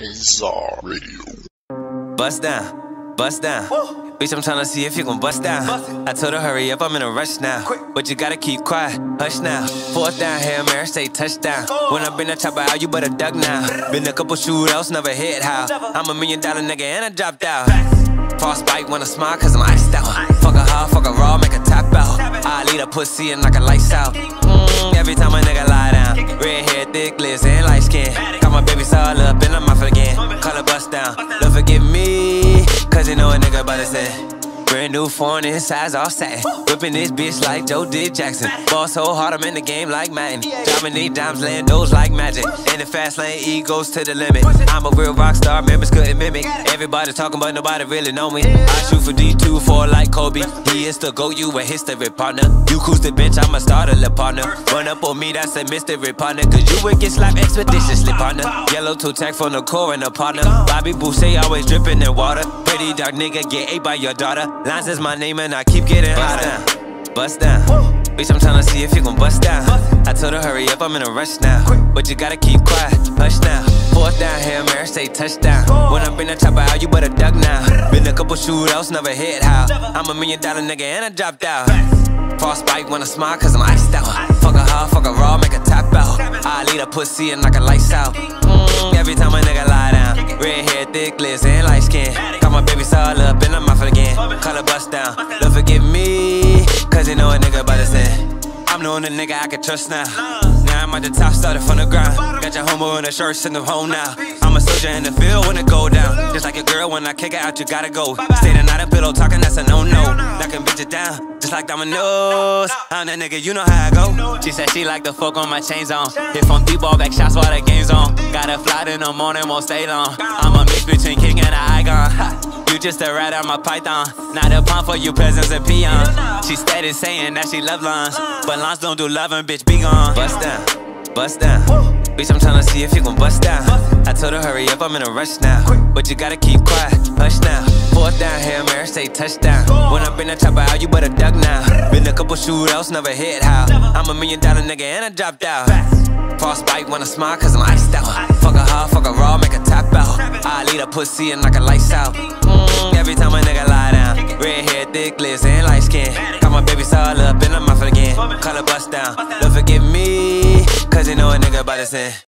Bizarre Radio. Bust down, bust down. Woo. Bitch, I'm tryna see if you gon' bust down. Bust I told her hurry up, I'm in a rush now. Quick. But you gotta keep quiet, hush now. Fourth down, Hail Mary, say touchdown. Oh. When I been a chopper out, you better duck now. Been a couple shootouts, never hit how. I'm $1 million nigga and I dropped out. Frostbite when I smile, cause I'm iced out. Fuck her hard, fuck her raw, make her tap out. I lead a pussy and knock her lights out. Every time a nigga lie down. Red hair, thick lips, and light skin. Got my baby all up in her mouth again. Call her bust down, don't forget me. Cause you know a nigga about to say. Brand new foreign insides all satin. Whipping this bitch like Joe Dick Jackson. Ball so hard I'm in the game like Madden. Dropping these dimes, laying those like magic. In the fast lane, E goes to the limit. I'm a real rock star, members couldn't mimic. Everybody talking but nobody really know me. I shoot for D2, 4 like Kobe. He is the GOAT, you a history partner. You cruise the bench, I'm a starter, lip partner. Run up on me, that's a mystery partner. Cause you would get slapped expeditiously, partner. Yellow to tech from the core and the partner. Bobby Boucher always dripping in water. Pretty dark nigga, get ate by your daughter. Lines is my name and I keep getting hotter. Bust down, bitch, I'm tryna see if you gon' bust down. I told her hurry up, I'm in a rush now. But you gotta keep quiet, hush now. Fourth down, Hail Mary, say touchdown. When I been a chopper out, you better duck now. Been a couple shootouts, never hit how. I'm $1 million nigga and I dropped out. Frostbite when I smile, cause I'm iced out. Fuck her hard, fuck her raw, make her tap out. I lead a pussy and knock her lights out. Every time a nigga lie down. Red hair, thick lips, and light skin. Got my baby all up in her mouth again. Call her bust down, don't forget me. Cause you know a nigga about to say. I'm the only nigga I can trust now. Now I'm at the top, started from the ground. Got your homo in the shirt, send them home now. I'm a soldier in the field when it go down. Just like a girl, when I kick it out, you gotta go. Stay the night in pillow talking, that's a no-no. Knocking bitches down, just like dominoes. I'm that nigga, you know how I go. She said she like the fuck on my chains on. Hit from deep ball back shots while the game's on. Gotta fly in the morning, won't stay long. I'm a mix between king and an icon. You just a rat on my python. Not a pawn for you peasants and peons. She steady saying that she love lines, but lines don't do loving, bitch, be gone. Bust down, bust down. Bitch, I'm tryna see if you gon' bust down. I told her hurry up, I'm in a rush now. But you gotta keep quiet, hush now. Fourth down, Hail Mary, say touchdown. When I been a chopper out, you better duck now. Been a couple shootouts, never hit how. I'm $1 million nigga and I dropped out. Frostbite when I smile, cause I'm iced out. Fuck her hard, fuck her raw, make her tap out. I lead a pussy and knock her lights out. Every time a nigga lie down. Red hair, thick lips, and light skin. Got my baby all up in her mouth again. Call her bust down, don't forget me. Cause you know a nigga about to sin.